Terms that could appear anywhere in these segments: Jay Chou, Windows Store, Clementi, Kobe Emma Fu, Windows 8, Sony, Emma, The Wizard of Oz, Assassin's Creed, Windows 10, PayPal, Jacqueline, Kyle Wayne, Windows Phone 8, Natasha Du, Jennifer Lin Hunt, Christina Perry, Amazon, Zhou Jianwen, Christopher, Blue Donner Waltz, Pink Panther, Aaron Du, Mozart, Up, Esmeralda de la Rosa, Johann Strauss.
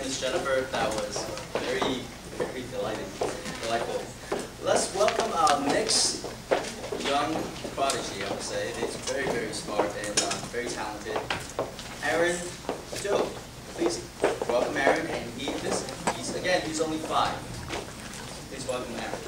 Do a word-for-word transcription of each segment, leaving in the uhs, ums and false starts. and Miss Jennifer. That was very, very delighting, delightful. Let's welcome our next young prodigy, I would say. He's very, very smart and uh, very talented. Aaron Du. Please welcome Aaron. And he, this, he's, again, he's only five. Please welcome Aaron.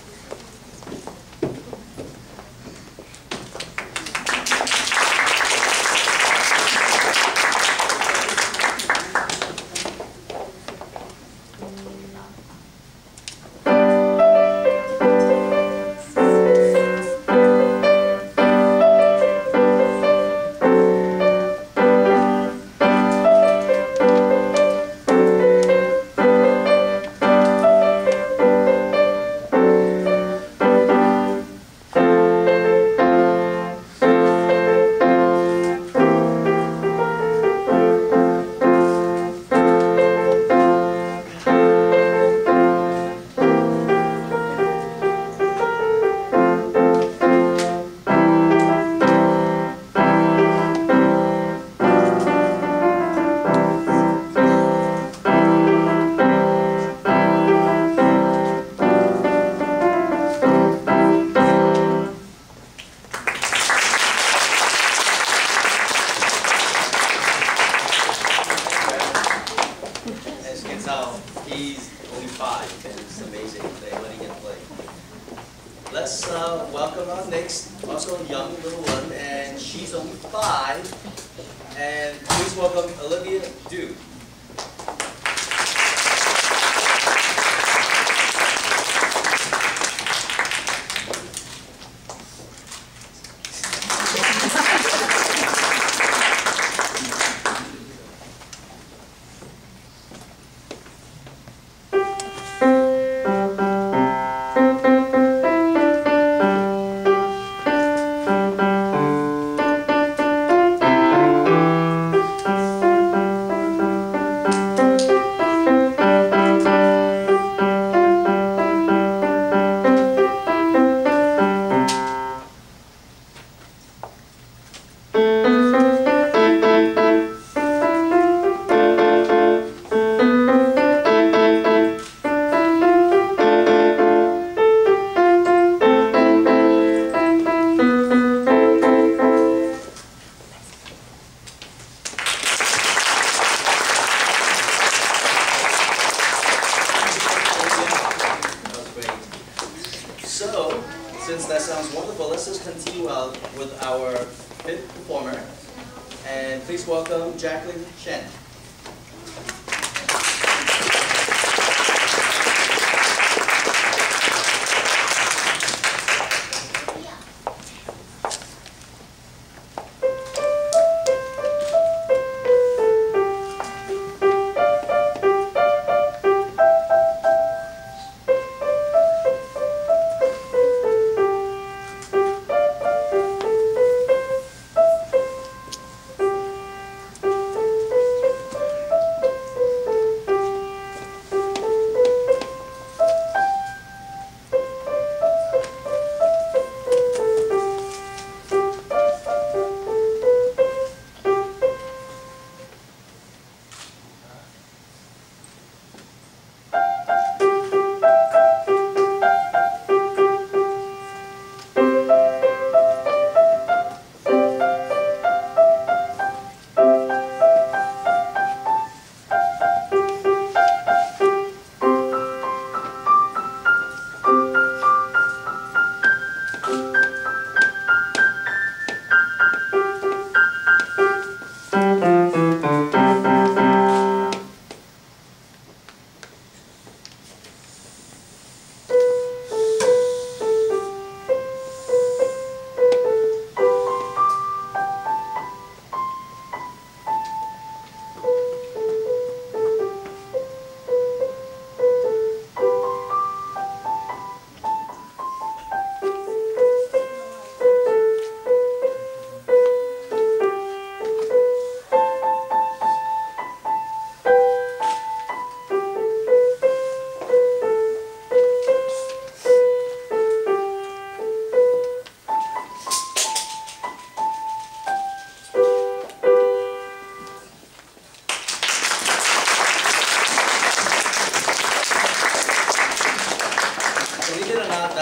Jacqueline Chen.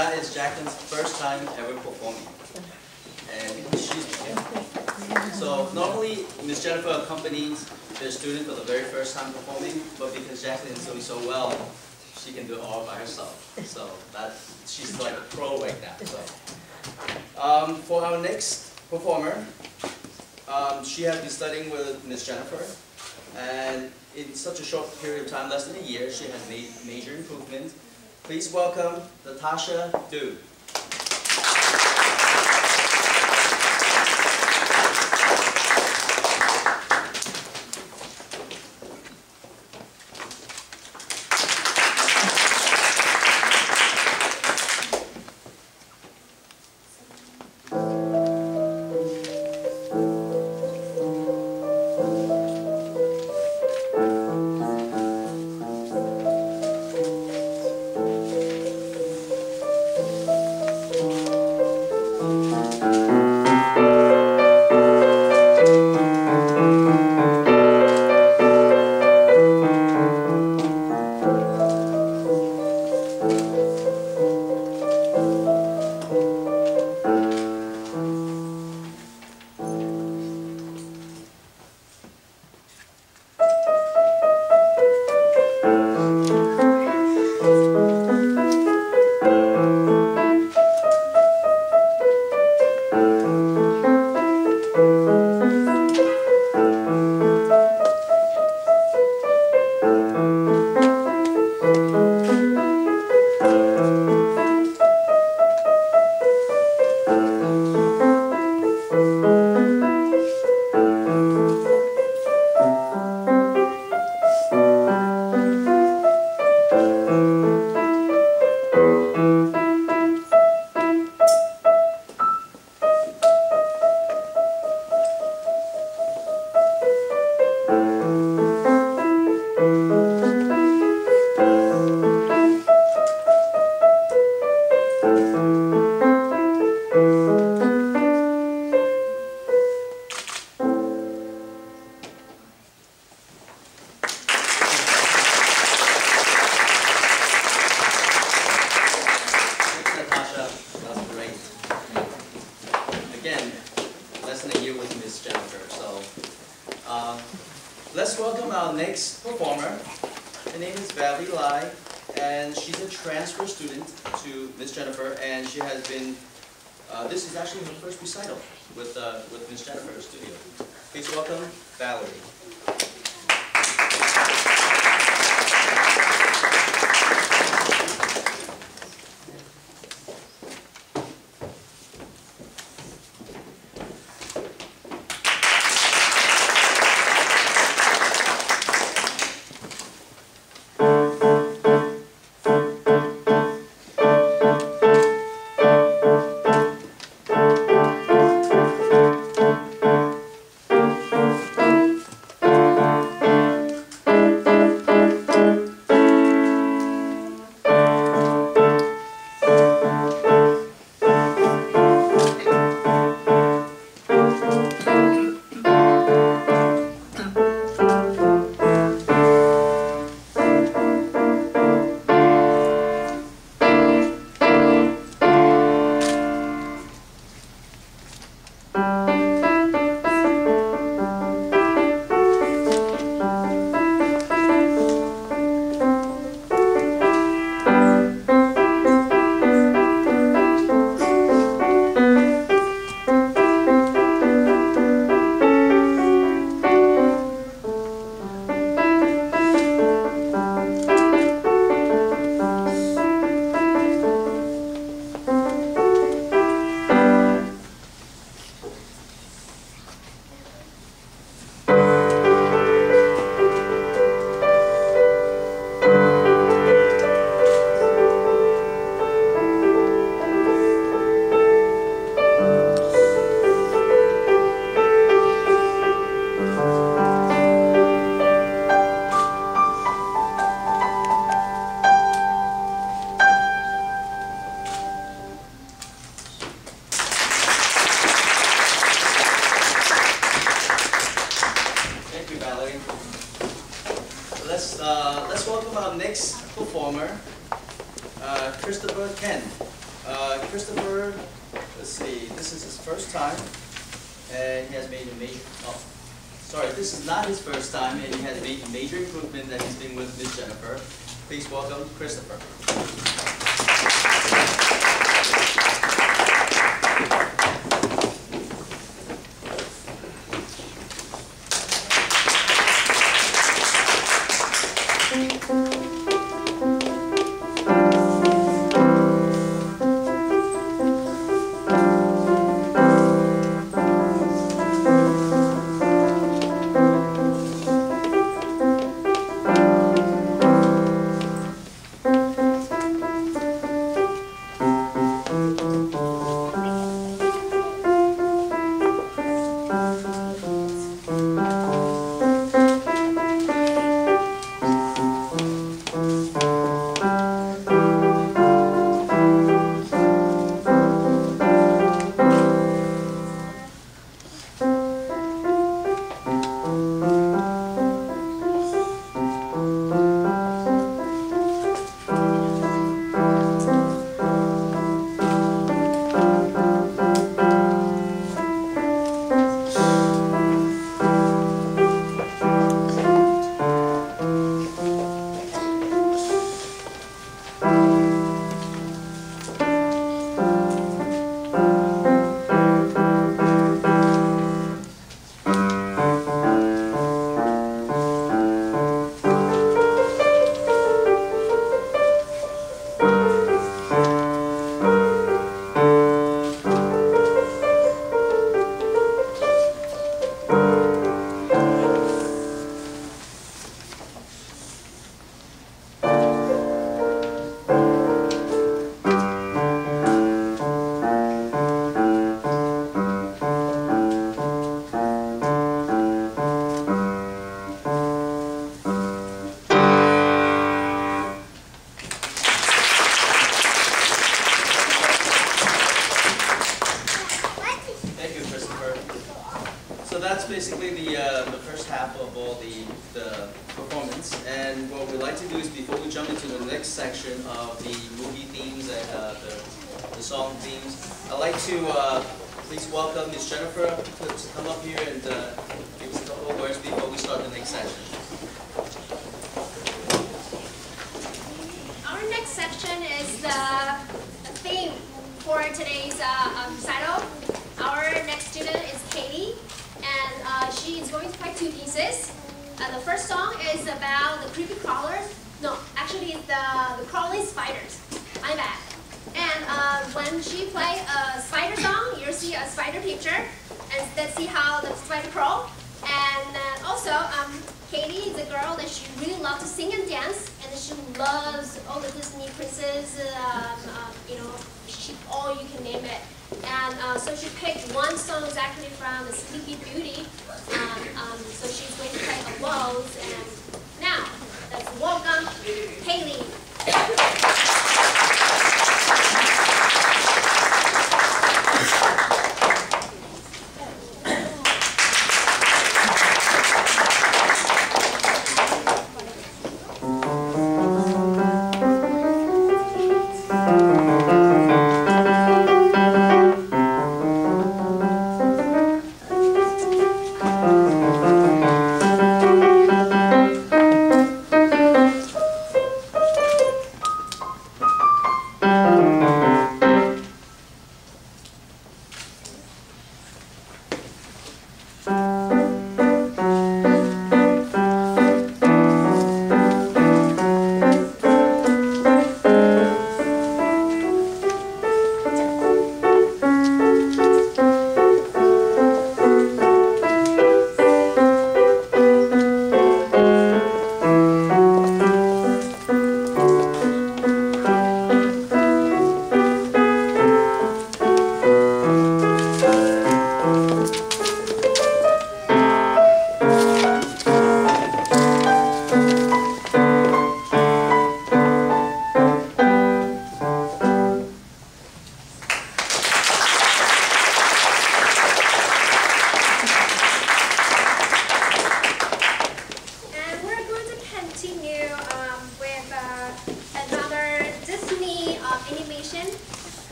that is Jacqueline's first time ever performing. And she's performing. So normally Miss Jennifer accompanies their student for the very first time performing, but because Jacqueline is doing so well, she can do it all by herself. So that she's like a pro like that. So um, for our next performer, um, she has been studying with Miss Jennifer, and in such a short period of time, less than a year, she has made major improvements. Please welcome Natasha Du. Let's uh, let's welcome our next performer, uh, Christopher Chen. Uh, Christopher, let's see, this is his first time, and he has made a major, oh, sorry, this is not his first time, and he has made a major improvement that he's been with Miss Jennifer. Please welcome Christopher.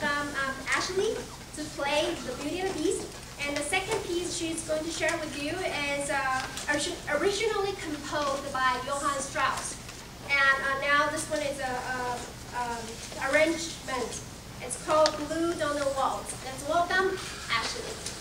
welcome um, Ashley to play the video piece. And the second piece she's going to share with you is uh, originally composed by Johann Strauss. And uh, now this one is an arrangement. It's called Blue Donner Waltz. Let's welcome Ashley.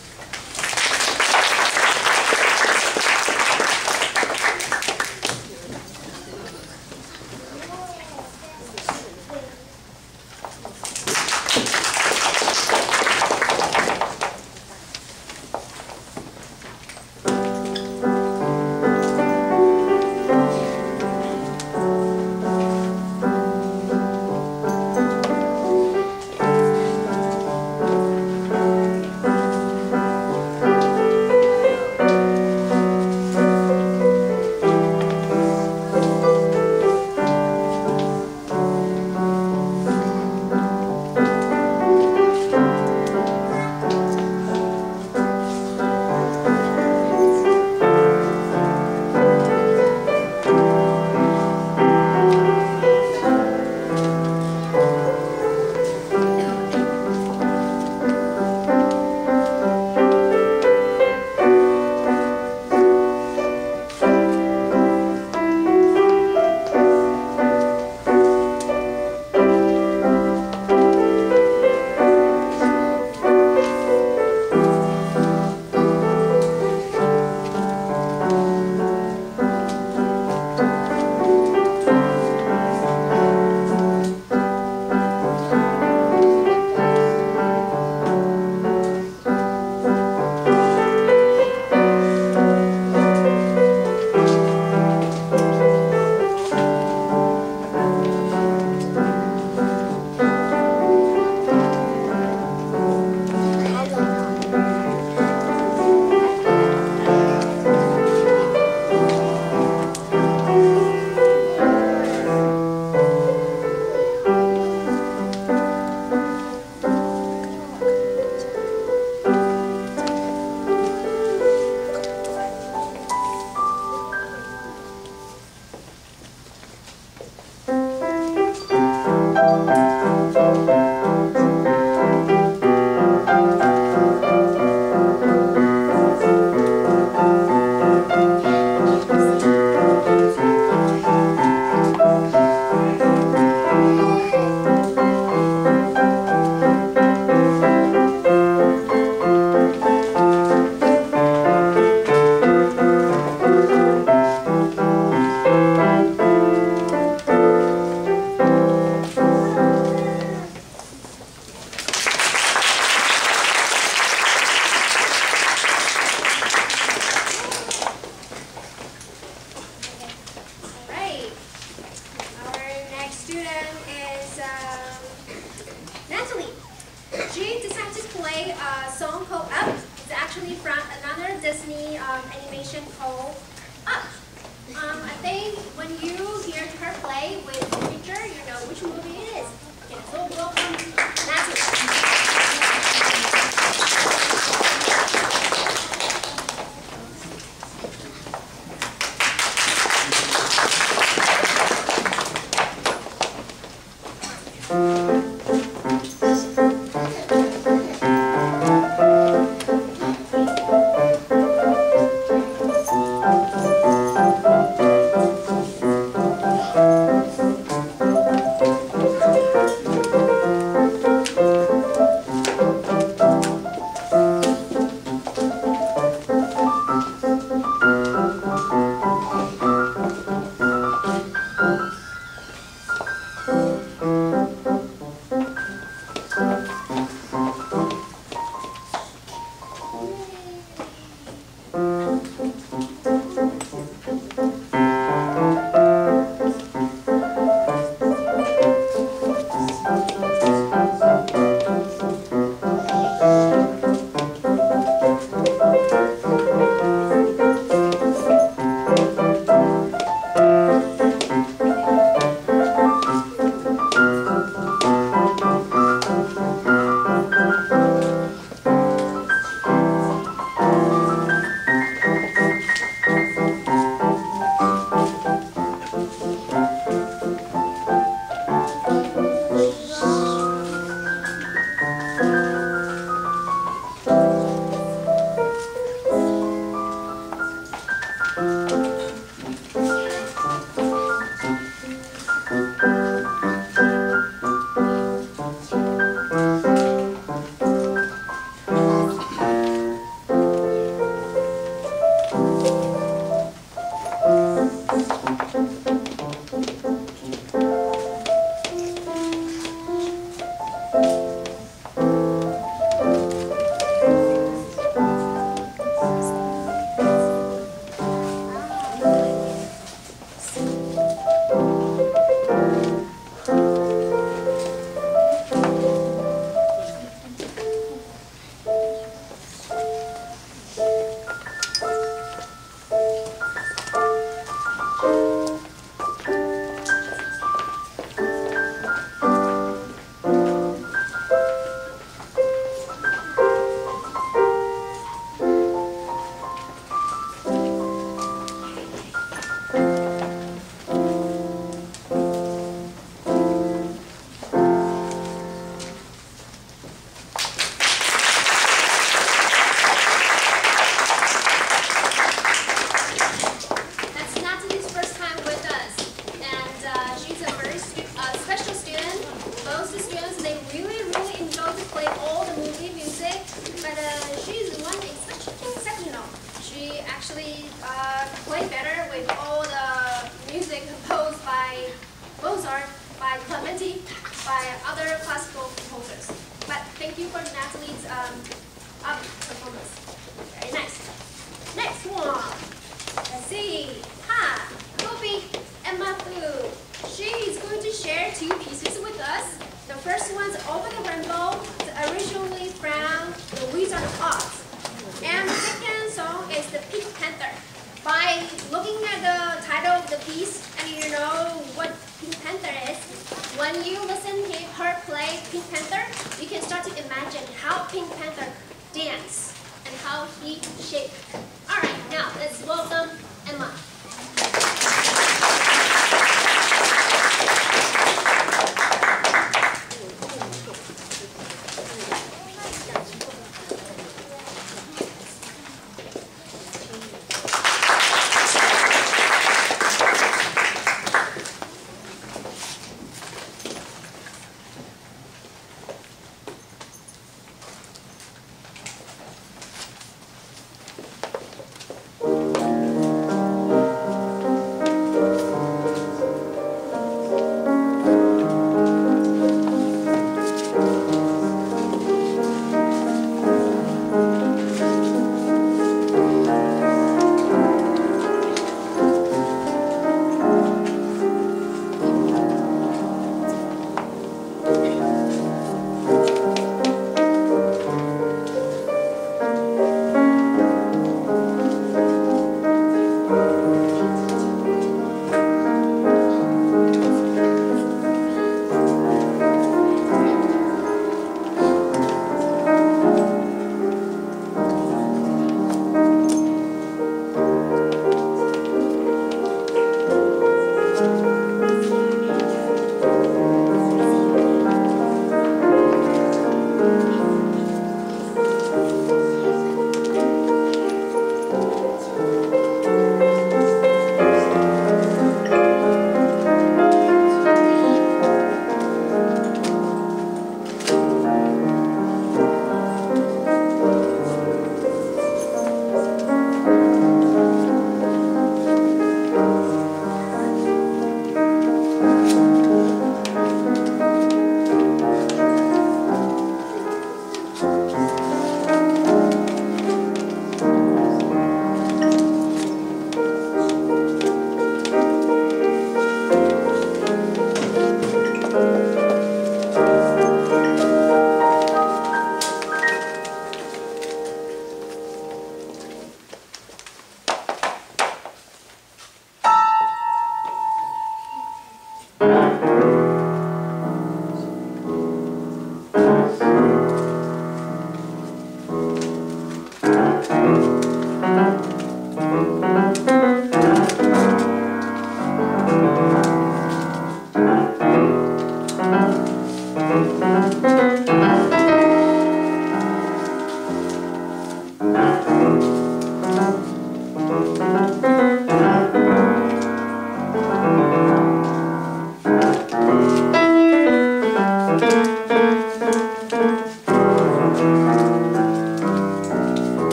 Oh, actually uh, way better with all the music composed by Mozart, by Clementi, by other classical composers. But thank you for Natalie's um, Up performance. Very nice. Next one. Let's see. Hi, Kobe Emma Fu. She is going to share two pieces with us. The first one's Over the Rainbow, originally from The Wizard of Oz. And the second song is The Pink Panther. By looking at the title of the piece, and you know what Pink Panther is, when you listen to her play Pink Panther, you can start to imagine how Pink Panther danced and how he shaped. Alright, now let's welcome Emma.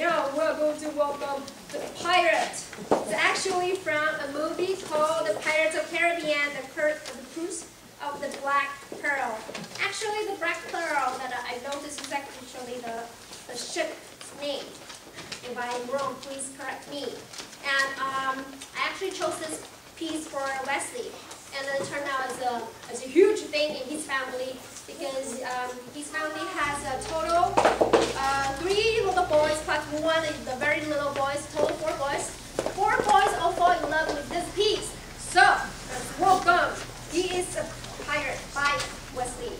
No, welcome the pirate. It's actually from a movie called The Pirates of Caribbean, the, the Cruise of the Black Pearl. Actually, the Black Pearl that I noticed is actually the, the ship's name. If I'm wrong, please correct me. And um, I actually chose this piece for Wesley. And it turned out as a, as a huge thing in his family because um, his family has a total uh, three little boys plus one is the very little boys, total four boys. Four boys all fall in love with this piece. So, welcome. He is a pirate by Wesley.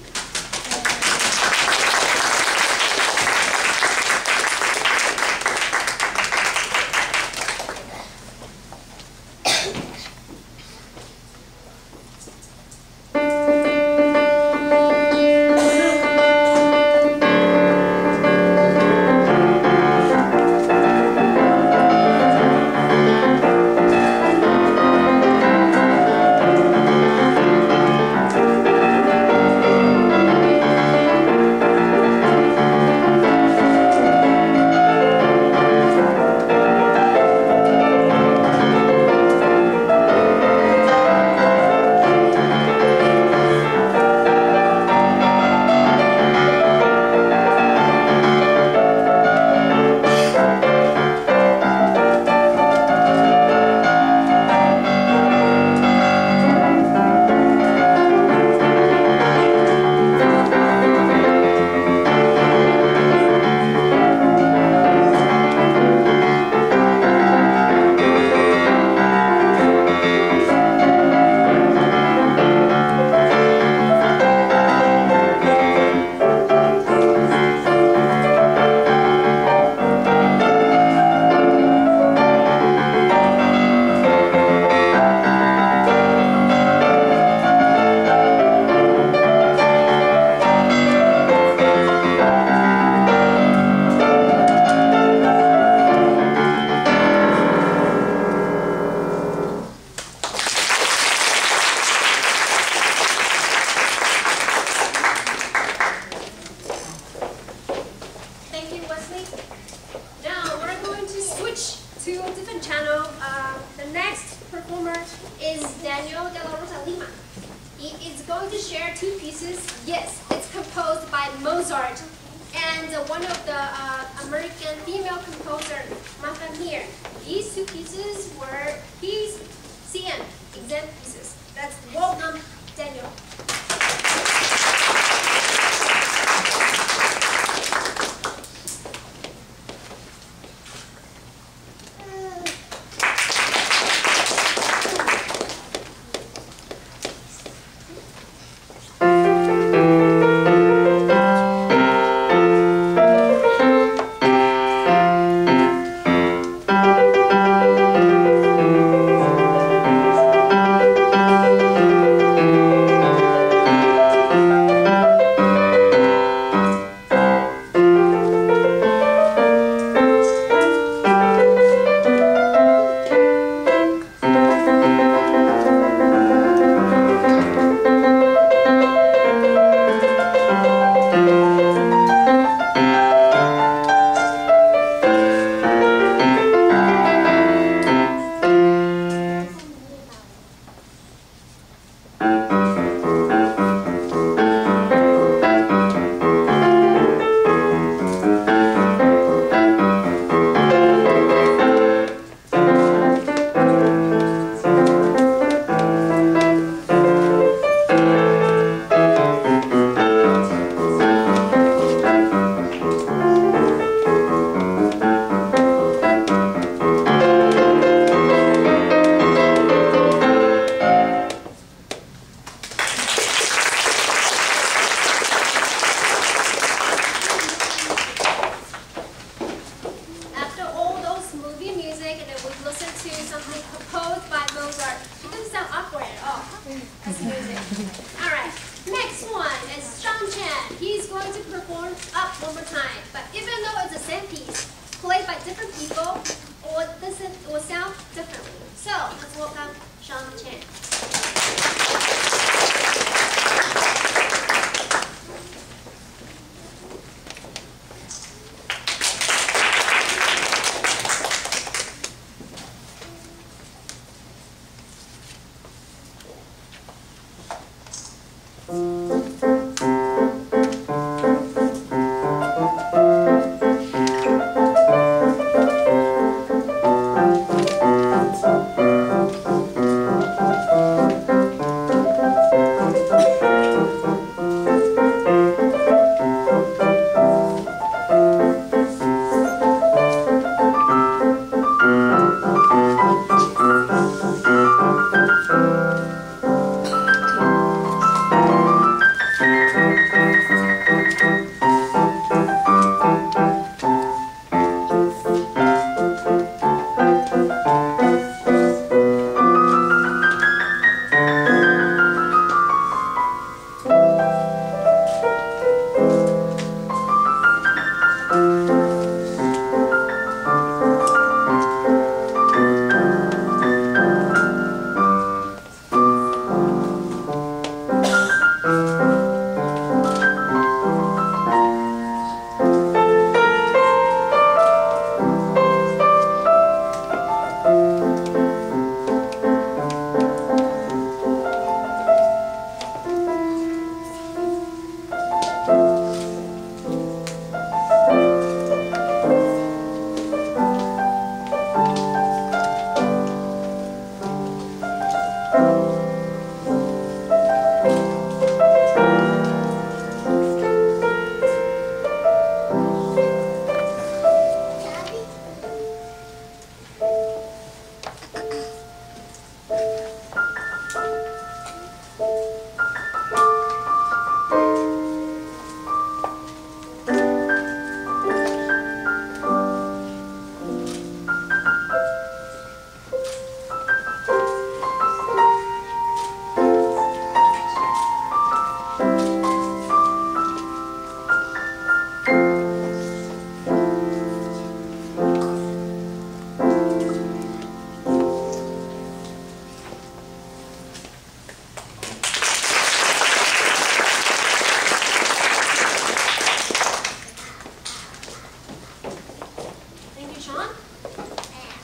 Sean.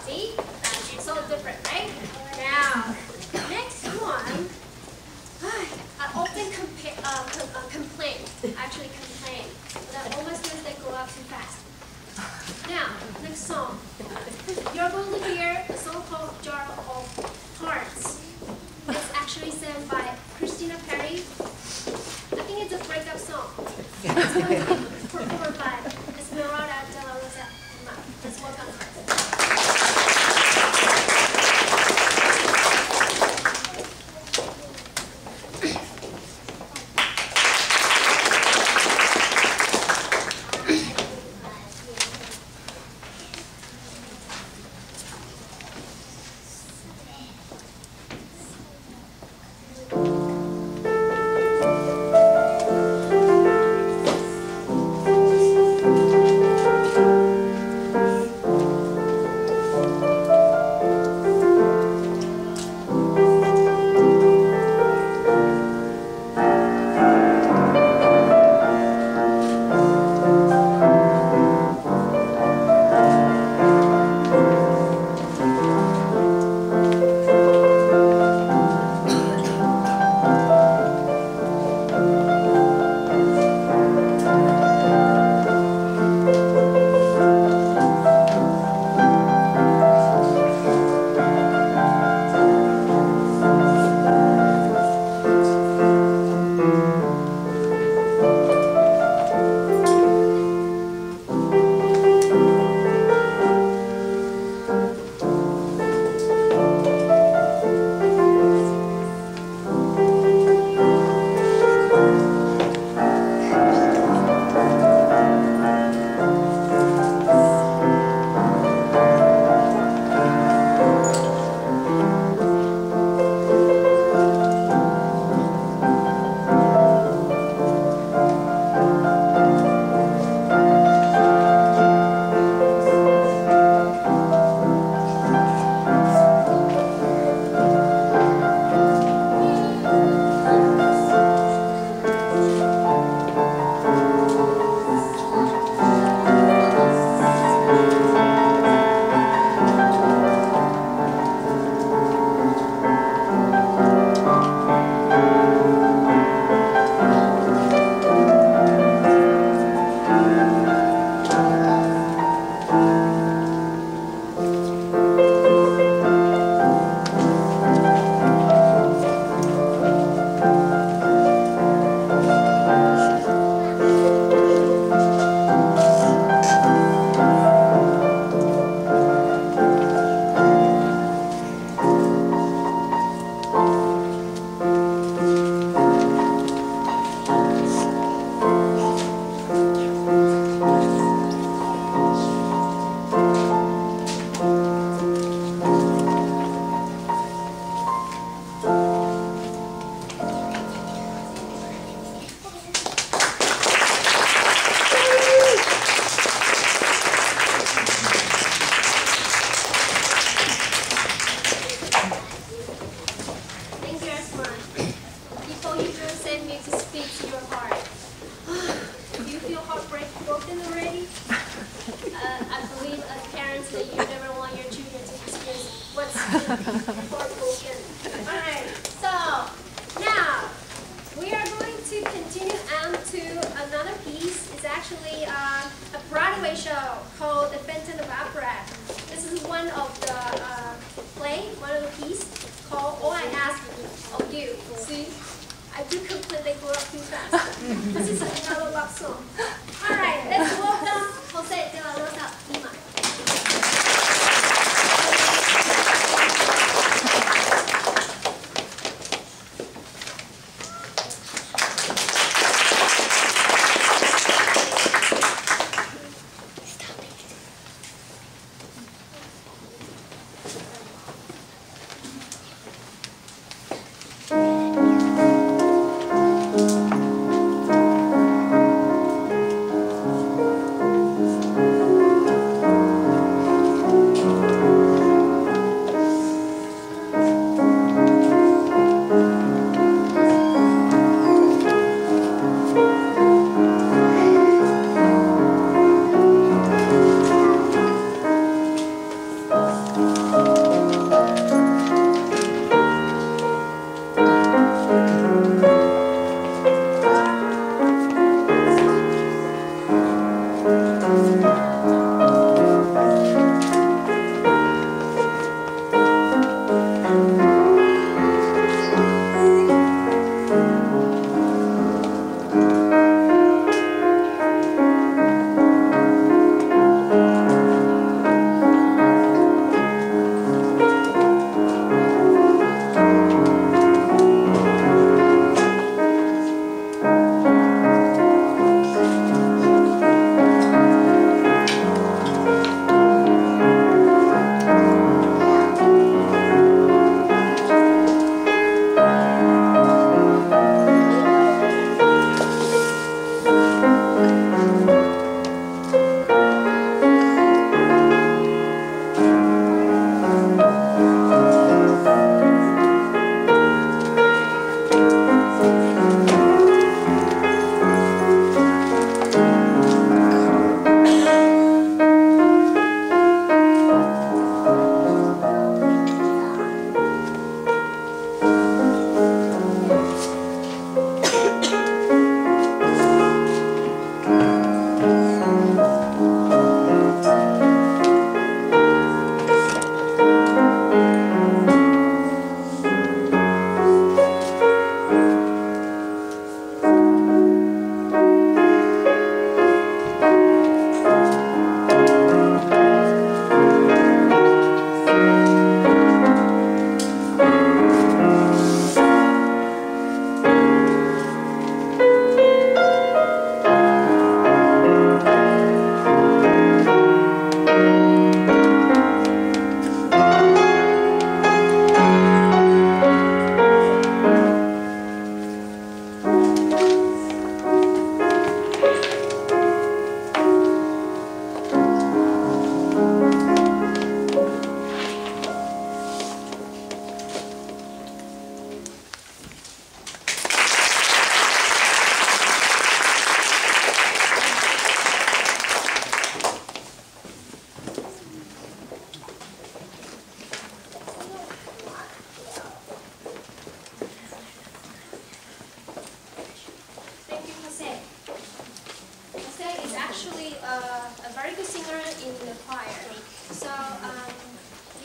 See? It's all different, right? Now, next one. I often compa uh, com uh, complain, actually complain, that always says they go up too fast. Now, next song. You're going to hear a song called Jar of Hearts. It's actually sung by Christina Perry. I think it's a breakup song. It's going to be performed by Esmeralda de la Rosa. Let's welcome her.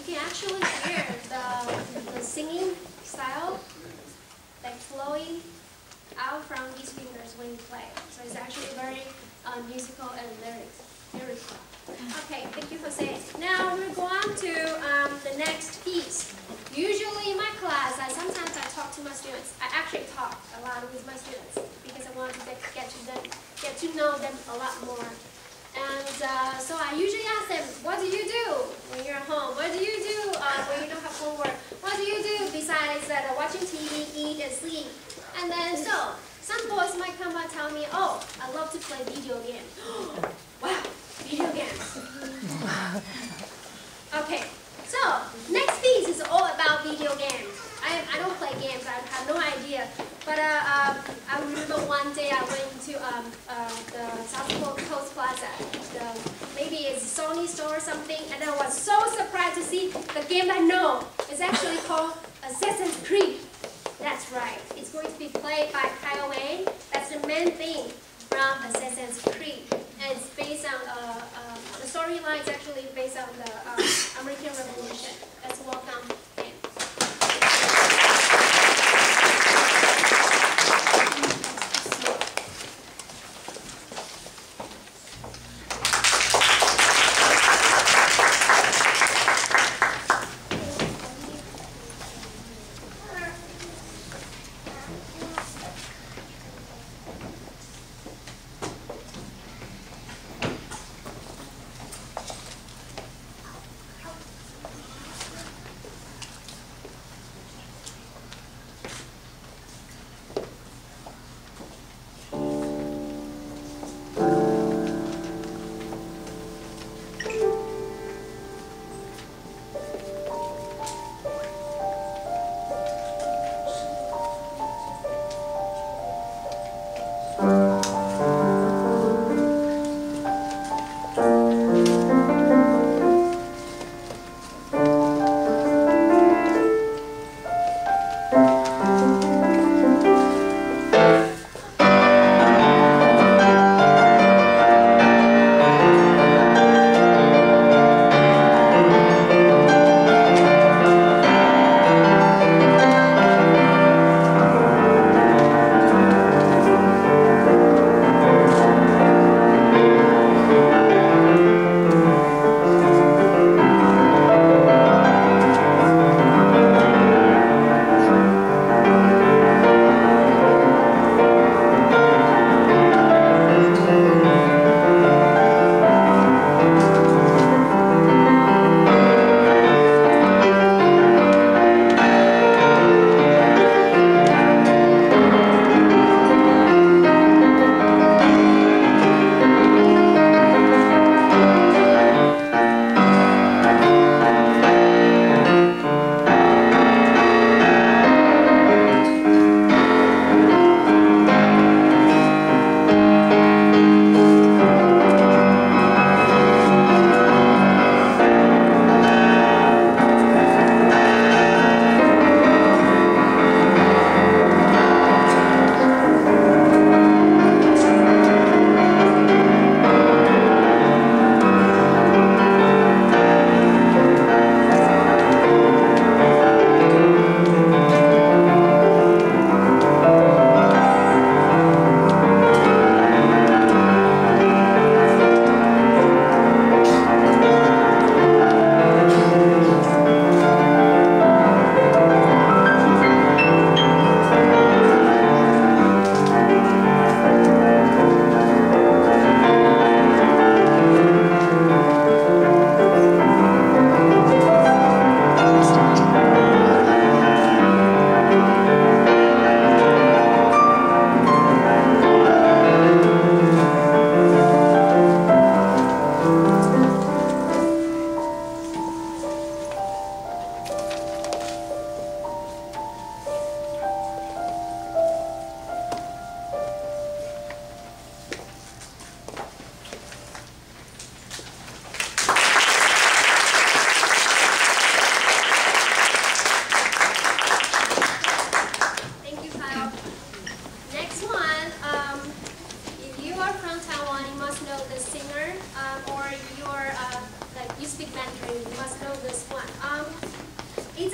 can actually hear the, the singing style, like flowing out from these fingers when you play. So it's actually very uh, musical and lyrics. lyrical. Okay, thank you for saying. Now we're going to um, the next piece. Usually in my class, I sometimes I talk to my students. I actually talk a lot with my students because I want to get to them, get to know them a lot more. And uh, so I usually ask them, what do you do when you're at home? What do you do uh, when you don't have homework? What do you do besides uh, watching T V, eat, and sleep? And then so some boys might come and tell me, oh, I love to play video games. Wow, video games. Okay, so next piece is all about video games. I, I don't play games, I have no idea. But uh, uh, I remember one day I went to um, uh, the South Coast Plaza, the, maybe it's Sony store or something, and I was so surprised to see the game I know. It's actually called Assassin's Creed. That's right. It's going to be played by Kyle Wayne. That's the main thing from Assassin's Creed. And it's based on, uh, uh, the storyline is actually based on the uh, American Revolution. Let's welcome him.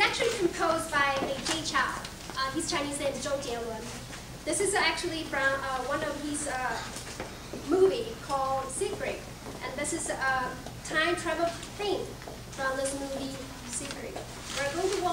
actually composed by Jay Chou. Uh, his Chinese name is Zhou Jianwen. This is actually from uh, one of his uh, movie called Secret, and this is a time travel thing from this movie Secret. We're going to